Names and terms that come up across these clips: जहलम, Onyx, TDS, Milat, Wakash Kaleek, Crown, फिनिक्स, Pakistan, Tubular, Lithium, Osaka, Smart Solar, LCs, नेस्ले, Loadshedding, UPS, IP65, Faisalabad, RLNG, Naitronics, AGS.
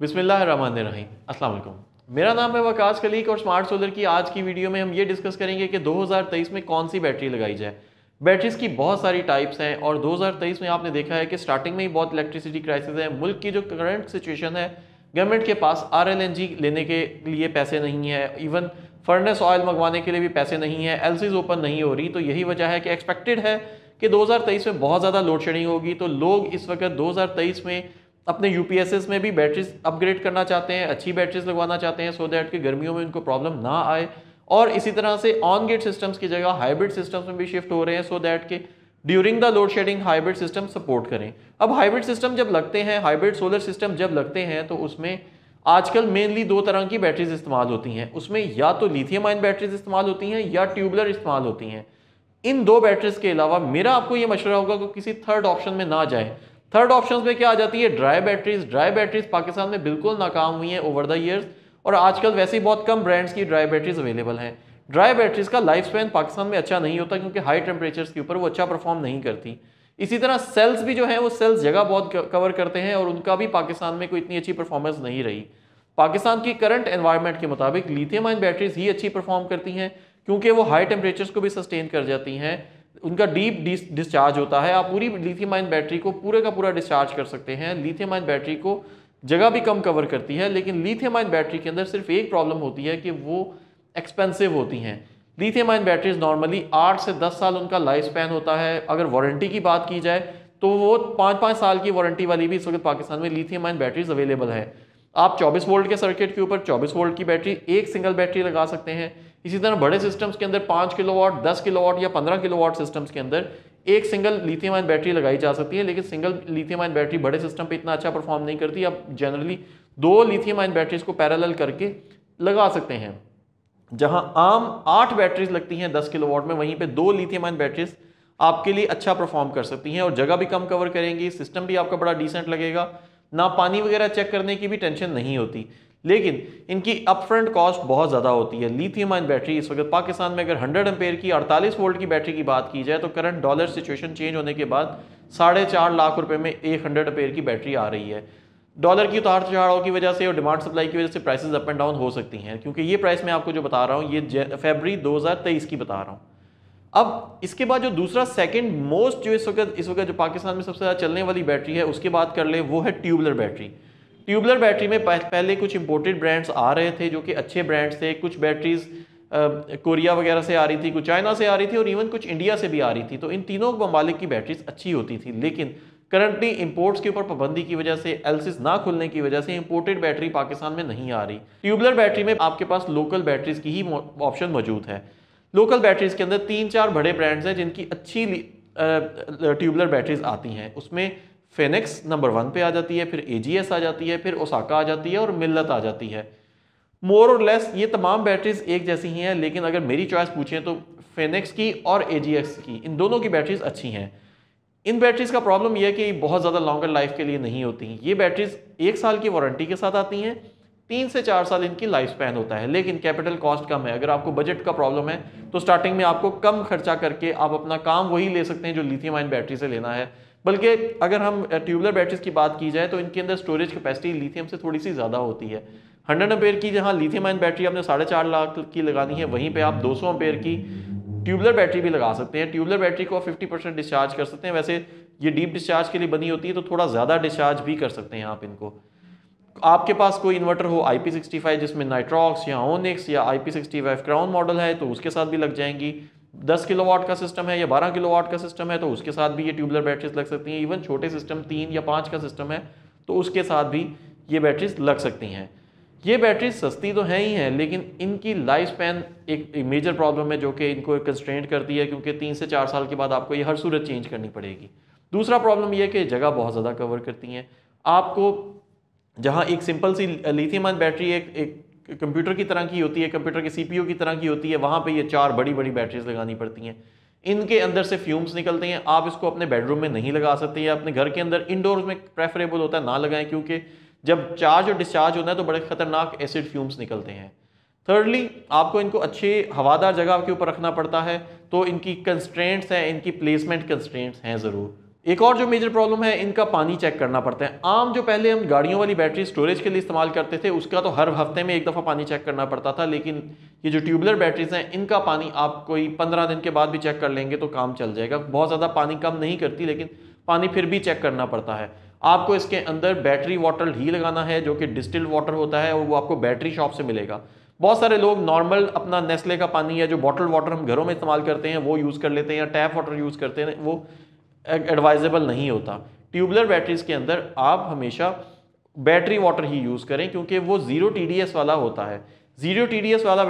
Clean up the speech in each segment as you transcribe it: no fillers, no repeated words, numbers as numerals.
बिस्मिल्लाहिर्रहमानिर्रहीम, अस्सलाम वालेकुम। मेरा नाम है वकाश कलीक और स्मार्ट सोलर की आज की वीडियो में हम ये डिस्कस करेंगे कि 2023 में कौन सी बैटरी लगाई जाए। बैटरीज़ की बहुत सारी टाइप्स हैं और 2023 में आपने देखा है कि स्टार्टिंग में ही बहुत इलेक्ट्रिसिटी क्राइसिस है। मुल्क की जो करंट सिचुएशन है, गवर्नमेंट के पास RLNG लेने के लिए पैसे नहीं है, इवन फर्नेस ऑयल मंगवाने के लिए भी पैसे नहीं है, LCs ओपन नहीं हो रही। तो यही वजह है कि एक्सपेक्टेड है कि 2023 में बहुत ज़्यादा लोड शेडिंग होगी। तो लोग इस वक्त 2023 में अपने UPSs में भी बैटरीज अपग्रेड करना चाहते हैं, अच्छी बैटरीज लगवाना चाहते हैं सो दैट कि गर्मियों में उनको प्रॉब्लम ना आए। और इसी तरह से ऑन गेट सिस्टम्स की जगह हाइब्रिड सिस्टम्स में भी शिफ्ट हो रहे हैं सो दैट कि during the load shedding hybrid system support करें। अब हाइब्रिड सिस्टम जब लगते हैं, हाइब्रिड सोलर सिस्टम जब लगते हैं, तो उसमें आजकल मेनली दो तरह की बैटरीज इस्तेमाल होती हैं। उसमें या तो लिथियम आयन बैटरीज इस्तेमाल होती हैं या ट्यूबुलर इस्तेमाल होती हैं। इन दो बैटरीज के अलावा मेरा आपको ये मशवरा होगा कि किसी थर्ड ऑप्शन में ना जाए। थर्ड ऑप्शंस में क्या आ जाती है? Dry batteries. Dry batteries Pakistan में बिल्कुल नाकाम हुई हैं ओवर द ईयर्स और आजकल वैसे ही बहुत कम ब्रांड्स की ड्राई बैटरीज अवेलेबल हैं। ड्राई बैटरीज का लाइफ स्पैन पाकिस्तान में अच्छा नहीं होता क्योंकि हाई टेम्परेचर्स के ऊपर वो अच्छा परफॉर्म नहीं करती। इसी तरह सेल्स भी जो हैं वो सेल्स जगह बहुत कवर करते हैं और उनका भी पाकिस्तान में कोई इतनी अच्छी परफॉर्मेंस नहीं रही। पाकिस्तान की करंट एनवायरनमेंट के मुताबिक लिथियम आयन बैटरीज ही अच्छी परफॉर्म करती हैं क्योंकि वो हाई टेम्परेचर्स को भी सस्टेन कर जाती हैं, उनका डीप डिस्चार्ज होता है। आप पूरी लिथियम आयन बैटरी को पूरे का पूरा डिस्चार्ज कर सकते हैं। लिथियम आयन बैटरी को जगह भी कम कवर करती है, लेकिन लिथियम आयन बैटरी के अंदर सिर्फ एक प्रॉब्लम होती है कि वो एक्सपेंसिव होती हैं। लिथियम आयन बैटरीज नॉर्मली 8 से 10 साल उनका लाइफ स्पैन होता है। अगर वारंटी की बात की जाए तो वो 5-5 साल की वारंटी वाली भी इस वक्त पाकिस्तान में लिथियम आयन बैटरीज अवेलेबल है। आप 24 वोल्ट के सर्किट के ऊपर 24 वोल्ट की बैटरी, एक सिंगल बैटरी लगा सकते हैं। इसी तरह बड़े सिस्टम्स के अंदर 5 किलोवाट, 10 किलोवाट या 15 किलोवाट सिस्टम्स के अंदर एक सिंगल लिथियम आयन बैटरी लगाई जा सकती है, लेकिन सिंगल लिथियम आयन बैटरी बड़े सिस्टम पे इतना अच्छा परफॉर्म नहीं करती। आप जनरली 2 लिथियम आयन बैटरीज को पैरेलल करके लगा सकते हैं। जहां आम 8 बैटरीज लगती हैं 10 किलोवाट में, वहीं पर 2 लिथियम आयन बैटरीज आपके लिए अच्छा परफॉर्म कर सकती हैं और जगह भी कम कवर करेंगी। सिस्टम भी आपका बड़ा डिसेंट लगेगा, ना पानी वगैरह चेक करने की भी टेंशन नहीं होती। लेकिन इनकी अपफ्रंट कॉस्ट बहुत ज़्यादा होती है। लिथियम आयन बैटरी इस वक्त पाकिस्तान में अगर 100 एम्पेयर की 48 वोल्ट की बैटरी की बात की जाए तो करंट डॉलर सिचुएशन चेंज होने के बाद 4.5 लाख रुपए में 100 एम्पेयर की बैटरी आ रही है। डॉलर की उतार चढ़ाव की वजह से और डिमांड सप्लाई की वजह से प्राइसेस अप एंड डाउन हो सकती हैं। क्योंकि ये प्राइस मैं आपको जो बता रहा हूँ ये फरवरी 2023 की बता रहा हूँ। अब इसके बाद जो दूसरा सेकेंड मोस्ट जो इस वक्त जो पाकिस्तान में सबसे ज़्यादा चलने वाली बैटरी है उसके बाद कर ले, वो है ट्यूबुलर बैटरी। ट्यूबुलर बैटरी में पहले कुछ इंपोर्टेड ब्रांड्स आ रहे थे जो कि अच्छे ब्रांड्स थे। कुछ बैटरीज कोरिया वगैरह से आ रही थी, कुछ चाइना से आ रही थी और इवन कुछ इंडिया से भी आ रही थी। तो इन तीनों ममालिक की बैटरीज अच्छी होती थी, लेकिन करंटली इंपोर्ट्स के ऊपर पाबंदी की वजह से, LCs ना खुलने की वजह से इंपोर्टेड बैटरी पाकिस्तान में नहीं आ रही। ट्यूबुलर बैटरी में आपके पास लोकल बैटरीज की ही ऑप्शन मौजूद है। लोकल बैटरीज के अंदर 3-4 बड़े ब्रांड्स हैं जिनकी अच्छी ट्यूबुलर बैटरीज आती हैं। उसमें फिनिक्स नंबर 1 पे आ जाती है, फिर AGS आ जाती है, फिर ओसाका आ जाती है और मिलत आ जाती है। मोर और लेस ये तमाम बैटरीज एक जैसी ही हैं, लेकिन अगर मेरी चॉइस पूछें तो फिनिक्स की और AGS की, इन दोनों की बैटरीज अच्छी हैं। इन बैटरीज का प्रॉब्लम यह है कि बहुत ज़्यादा लॉन्गर लाइफ के लिए नहीं होती। ये बैटरीज 1 साल की वारंटी के साथ आती हैं, 3 से 4 साल इनकी लाइफ स्पैन होता है, लेकिन कैपिटल कॉस्ट कम है। अगर आपको बजट का प्रॉब्लम है तो स्टार्टिंग में आपको कम खर्चा करके आप अपना काम वही ले सकते हैं जो लिथियम आयन बैटरी से लेना है। बल्कि अगर हम ट्यूबुलर बैटरीज की बात की जाए तो इनके अंदर स्टोरेज कैपेसिटी लिथियम से थोड़ी सी ज़्यादा होती है। 100 एम्पेयर की जहाँ लिथियम आयन बैटरी आपने 4.5 लाख की लगानी है, वहीं पे आप 200 एम्पेयर की ट्यूबुलर बैटरी भी लगा सकते हैं। ट्यूबुलर बैटरी को आप 50% डिस्चार्ज कर सकते हैं। वैसे ये डीप डिस्चार्ज के लिए बनी होती है तो थोड़ा ज़्यादा डिस्चार्ज भी कर सकते हैं आप इनको। आपके पास कोई इन्वर्टर हो IP65 जिसमें नाइट्रॉक्स या ओनिक्स या IP65 क्राउन मॉडल है तो उसके साथ भी लग जाएंगी। 10 किलोवाट का सिस्टम है या 12 किलोवाट का सिस्टम है तो उसके साथ भी ये ट्यूबुलर बैटरीज लग सकती हैं। इवन छोटे सिस्टम 3 या 5 का सिस्टम है तो उसके साथ भी ये बैटरीज लग सकती हैं। ये बैटरीज सस्ती तो हैं ही हैं, लेकिन इनकी लाइफ स्पैन एक मेजर प्रॉब्लम है जो कि इनको कंस्ट्रेंट करती है, क्योंकि 3 से 4 साल के बाद आपको ये हर सूरत चेंज करनी पड़ेगी। दूसरा प्रॉब्लम यह है कि जगह बहुत ज़्यादा कवर करती हैं। आपको जहाँ एक सिंपल सी लिथियम आयन बैटरी एक कंप्यूटर की तरह की होती है, कंप्यूटर के CPU की तरह की होती है, वहाँ पे ये 4 बड़ी बैटरीज लगानी पड़ती हैं। इनके अंदर से फ्यूम्स निकलते हैं। आप इसको अपने बेडरूम में नहीं लगा सकते या अपने घर के अंदर इंडोर्स में प्रेफरेबल होता है ना लगाएं, क्योंकि जब चार्ज और डिस्चार्ज होना है तो बड़े ख़तरनाक एसिड फ्यूम्स निकलते हैं। थर्डली आपको इनको अच्छे हवादार जगह के ऊपर रखना पड़ता है, तो इनकी कंस्ट्रेंट्स हैं, इनकी प्लेसमेंट कंस्ट्रेंट्स हैं ज़रूर। एक और जो मेजर प्रॉब्लम है, इनका पानी चेक करना पड़ता है। आम जो पहले हम गाड़ियों वाली बैटरी स्टोरेज के लिए इस्तेमाल करते थे उसका तो हर हफ्ते में एक दफ़ा पानी चेक करना पड़ता था, लेकिन ये जो ट्यूबुलर बैटरीज हैं इनका पानी आप कोई 15 दिन के बाद भी चेक कर लेंगे तो काम चल जाएगा। बहुत ज़्यादा पानी कम नहीं करती, लेकिन पानी फिर भी चेक करना पड़ता है। आपको इसके अंदर बैटरी वाटर ही लगाना है जो कि डिस्टिल्ड वाटर होता है, और वो आपको बैटरी शॉप से मिलेगा। बहुत सारे लोग नॉर्मल अपना नेस्ले का पानी या जो बॉटल वाटर हम घरों में इस्तेमाल करते हैं वो यूज़ कर लेते हैं, या टैप वाटर यूज़ करते हैं, वो एडवाइजेबल नहीं होता। ट्यूबुलर बैटरीज के अंदर आप हमेशा बैटरी वाटर ही यूज़ करें क्योंकि वो ज़ीरो TDS वाला होता है। ज़ीरो TDS वाला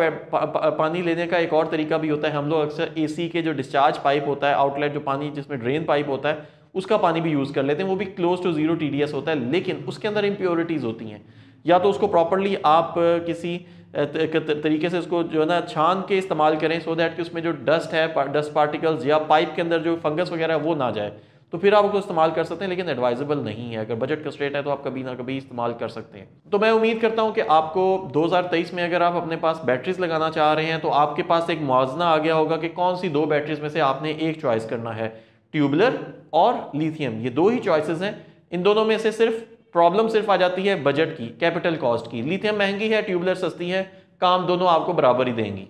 पानी लेने का एक और तरीका भी होता है। हम लोग अक्सर AC के जो डिस्चार्ज पाइप होता है, आउटलेट जो पानी जिसमें ड्रेन पाइप होता है, उसका पानी भी यूज़ कर लेते हैं, वो भी क्लोज टू ज़ीरो TDS होता है, लेकिन उसके अंदर इम्प्योरिटीज़ होती हैं। या तो उसको प्रॉपरली आप किसी तरीके से उसको जो है ना छान के इस्तेमाल करें सो दैट कि उसमें जो डस्ट है, डस्ट पार्टिकल्स या पाइप के अंदर जो फंगस वगैरह है वो ना जाए, तो फिर आप उसको इस्तेमाल कर सकते हैं, लेकिन एडवाइजेबल नहीं है। अगर बजट कंस्ट्रेंट है तो आप कभी ना कभी इस्तेमाल कर सकते हैं। तो मैं उम्मीद करता हूं कि आपको 2023 में अगर आप अपने पास बैटरीज लगाना चाह रहे हैं तो आपके पास एक मुआवजना आ गया होगा कि कौन सी दो बैटरीज में से आपने एक चॉइस करना है, ट्यूबुलर और लिथियम। ये दो ही चॉइसेस हैं। इन दोनों में से सिर्फ प्रॉब्लम सिर्फ आ जाती है बजट की, कैपिटल कॉस्ट की। लिथियम महंगी है, ट्यूबुलर सस्ती है, काम दोनों आपको बराबर ही देंगी।